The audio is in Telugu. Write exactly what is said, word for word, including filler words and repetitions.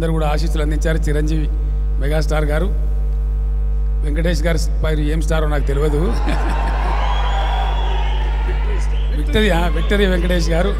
అందరూ కూడా ఆశీస్సులు అందించారు. చిరంజీవి మెగాస్టార్ గారు, వెంకటేష్ గారు పైరు ఏం స్టారో నాకు తెలియదు. విక్టరీ విక్టరీ వెంకటేష్ గారు